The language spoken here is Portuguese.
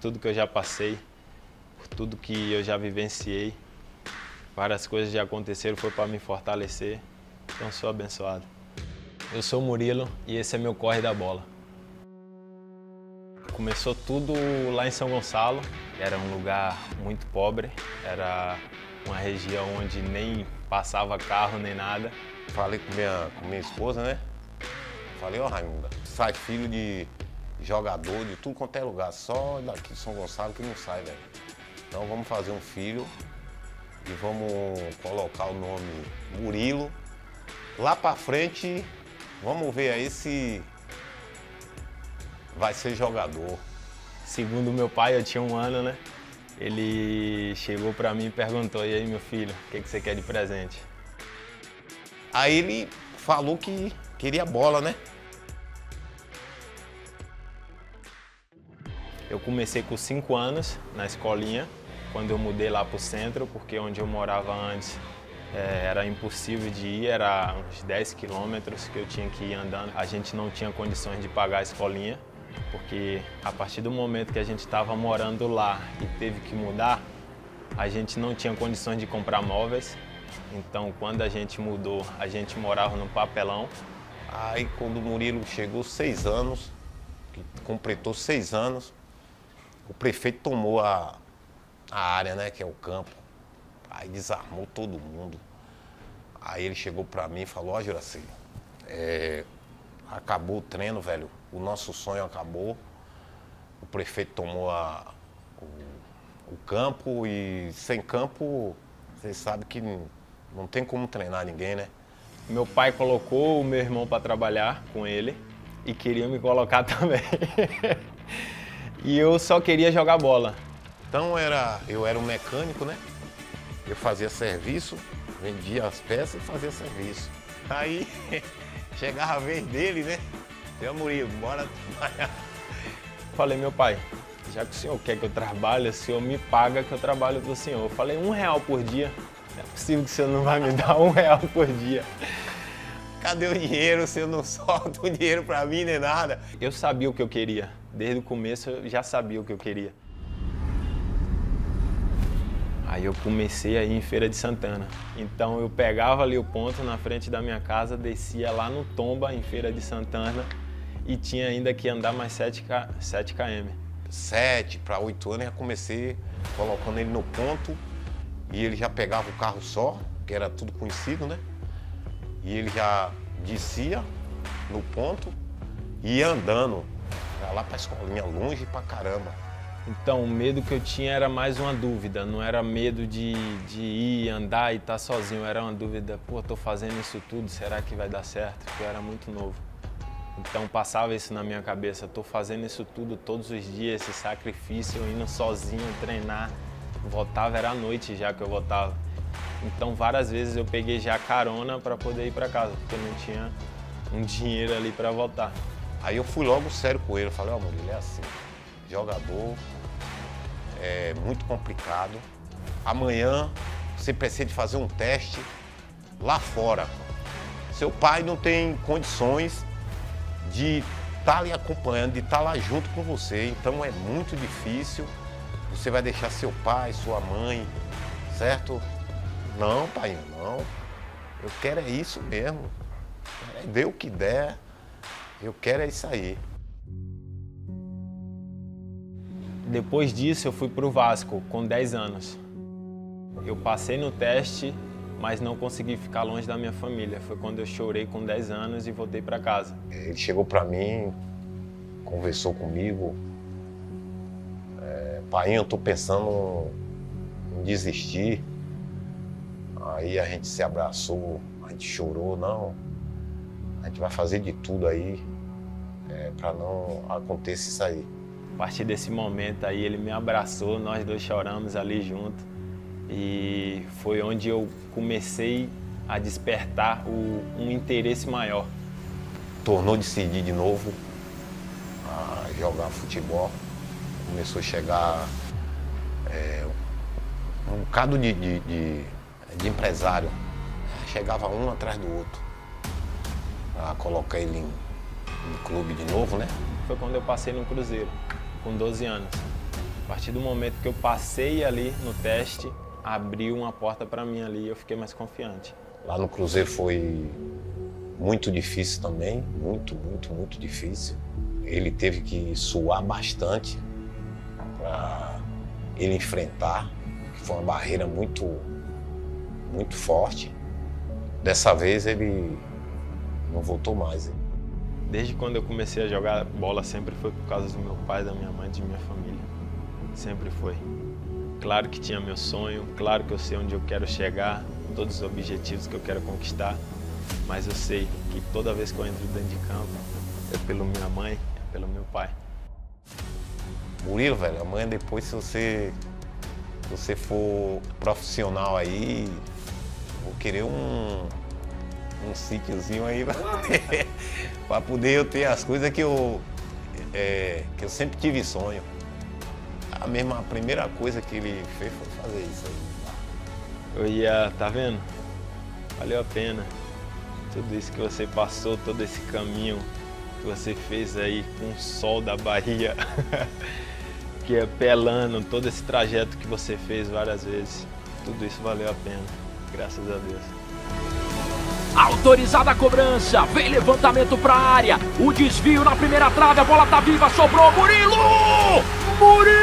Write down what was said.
tudo que eu já passei, por tudo que eu já vivenciei. Várias coisas já aconteceram, foi para me fortalecer. Então sou abençoado. Eu sou o Murilo e esse é meu corre da bola. Começou tudo lá em São Gonçalo. Era um lugar muito pobre, era uma região onde nem passava carro nem nada. Falei com minha esposa, né? Falei, ó, Raimunda, sai filho de jogador de tudo quanto é lugar, só daqui de São Gonçalo que não sai, velho. Então vamos fazer um filho e vamos colocar o nome Murilo. Lá pra frente, vamos ver aí se vai ser jogador. Segundo meu pai, eu tinha 1 ano, né? Ele chegou pra mim e perguntou, e aí meu filho, o que você quer de presente? Aí ele falou que queria bola, né? Eu comecei com 5 anos na escolinha, quando eu mudei lá pro centro, porque onde eu morava antes era impossível de ir, era uns 10 quilômetros que eu tinha que ir andando. A gente não tinha condições de pagar a escolinha. Porque a partir do momento que a gente estava morando lá e teve que mudar, a gente não tinha condições de comprar móveis. Então, quando a gente mudou, a gente morava no papelão. Aí, quando o Murilo chegou 6 anos, completou 6 anos, o prefeito tomou a área, né, que é o campo. Aí desarmou todo mundo. Aí ele chegou para mim e falou, ó, Juraci, acabou o treino, velho. O nosso sonho acabou, o prefeito tomou o campo e sem campo, vocês sabem que não tem como treinar ninguém, né? Meu pai colocou o meu irmão para trabalhar com ele e queria me colocar também. E eu só queria jogar bola. Então eu era um mecânico, né? Eu fazia serviço, vendia as peças e fazia serviço. Aí chegava a vez dele, né? Eu, Murilo, bora trabalhar. Falei, meu pai, já que o senhor quer que eu trabalhe, o senhor me paga que eu trabalho com o senhor. Eu falei, 1 real por dia? Não é possível que o senhor não vai me dar 1 real por dia. Cadê o dinheiro? O senhor não solta o dinheiro pra mim nem nada. Eu sabia o que eu queria. Desde o começo eu já sabia o que eu queria. Aí eu comecei a ir em Feira de Santana. Então eu pegava ali o ponto na frente da minha casa, descia lá no Tomba, em Feira de Santana, e tinha ainda que andar mais 7 km. 7 para 8 anos eu já comecei colocando ele no ponto e ele já pegava o carro só, que era tudo conhecido, né? E ele já descia no ponto e ia andando, já lá pra escolinha, longe pra caramba. Então o medo que eu tinha era mais uma dúvida, não era medo de ir, andar e estar sozinho, era uma dúvida, pô, tô fazendo isso tudo, será que vai dar certo? Porque eu era muito novo. Então passava isso na minha cabeça, tô fazendo isso tudo todos os dias, esse sacrifício, indo sozinho, treinar. Voltava, era à noite já que eu voltava. Então várias vezes eu peguei já carona para poder ir para casa, porque não tinha um dinheiro ali para voltar. Aí eu fui logo sério com ele, eu falei, ó, Murilo, é assim, jogador é muito complicado. Amanhã você precisa de fazer um teste lá fora. Seu pai não tem condições de estar lhe acompanhando, de estar lá junto com você. Então é muito difícil. Você vai deixar seu pai, sua mãe, certo? Não, pai, não. Eu quero é isso mesmo. Dê o que der. Eu quero é isso aí. Depois disso, eu fui pro Vasco, com 10 anos. Eu passei no teste, mas não consegui ficar longe da minha família. Foi quando eu chorei com 10 anos e voltei para casa. Ele chegou para mim, conversou comigo. Pai, eu tô pensando em desistir. Aí a gente se abraçou, a gente chorou. Não, a gente vai fazer de tudo aí para não acontecer isso aí. A partir desse momento aí ele me abraçou, nós dois choramos ali junto e foi onde eu comecei a despertar um interesse maior. Tornou a decidir de novo a jogar futebol, começou a chegar um bocado de empresário, chegava um atrás do outro, a colocar ele no clube de novo, né? Foi quando eu passei no Cruzeiro. Com 12 anos. A partir do momento que eu passei ali no teste, abriu uma porta para mim ali e eu fiquei mais confiante. Lá no Cruzeiro foi muito difícil também, muito difícil. Ele teve que suar bastante para ele enfrentar, que foi uma barreira muito forte. Dessa vez ele não voltou mais. Desde quando eu comecei a jogar bola sempre foi por causa do meu pai, da minha mãe, de minha família. Sempre foi. Claro que tinha meu sonho, claro que eu sei onde eu quero chegar, todos os objetivos que eu quero conquistar, mas eu sei que toda vez que eu entro dentro de campo é pela minha mãe, é pelo meu pai. Murilo, velho, amanhã depois se você for profissional aí, vou querer um sítiozinho aí para poder eu ter as coisas que eu sempre tive sonho. A primeira coisa que ele fez foi fazer isso aí. Eu ia, tá vendo? Valeu a pena. Tudo isso que você passou, todo esse caminho que você fez aí com o sol da Bahia, que é pelando, todo esse trajeto que você fez várias vezes, tudo isso valeu a pena, graças a Deus. Autorizada a cobrança, vem levantamento para a área, o desvio na primeira trave, a bola tá viva, sobrou, Murilo! Murilo!